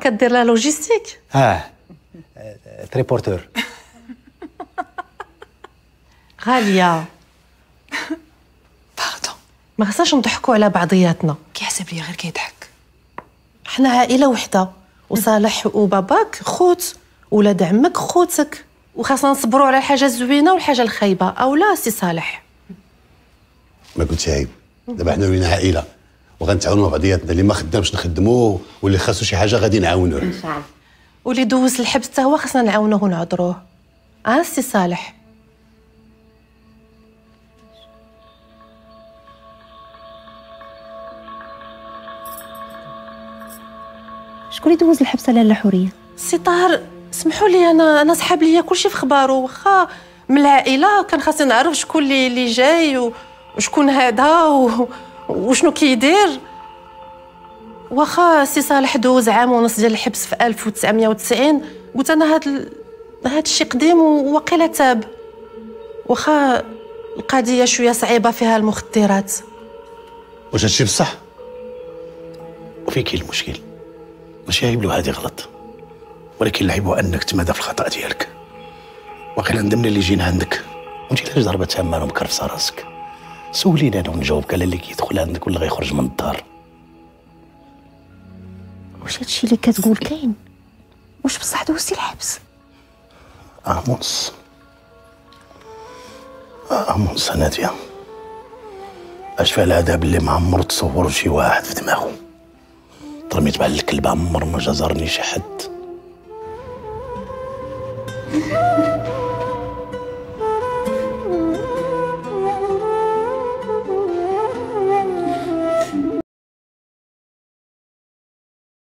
كدير لا لوجيستيك؟ تريبورتور. غالية باردون، ما خصناش نضحكوا على بعضياتنا. كيحسب لي غير كيضحك. حنا عائلة وحدة، وصالح وباباك خوت، ولاد عمك خوتك، وخاصنا نصبروا على الحاجة الزوينة والحاجة الخايبة. أو لا سي صالح؟ ما كنتش عايب. دابا حنا ولينا عائلة وغنتعاونوا مع بعضياتنا، اللي ما خدامش نخدموه، واللي خاصو شي حاجه غادي نعاونوه. ان شاء الله. واللي دوز الحبس حتى هو خاصنا نعاونوه ونعذروه. سي صالح. شكون اللي دوز الحبس على الحوريه؟ سي طاهر، سمحوا لي انا صحاب ليا كلشي في خبارو، واخا من العائله كان خاصني نعرف شكون اللي جاي وشكون هذا وشنو كيدير. واخا سي صالح دوز عام ونص ديال الحبس في 1990، قلت انا هاد الشيء قديم وواقيلا تاب. واخا القضيه شويه صعيبه فيها المخدرات. واش هادشي بصح؟ وفين كاين المشكل؟ ماشي عيب لو هادي غلط، ولكن العيب هو انك تمادى في الخطا ديالك. واقيلا ندمنا اللي جينا عندك، وانت علاش ضربه تامه ومكرفصه راسك؟ سولينا انا ونجاوبك على اللي كيدخل عندك ولا غيخرج من الدار. واش هادشي اللي كتقول كاين؟ واش بصح دوزتي الحبس؟ ونص. ونص ناديه. اش فيها العذاب اللي ما عمرو تصور شي واحد في دماغه؟ ترميت بحال الكلب، عمر ما جزرني شي حد.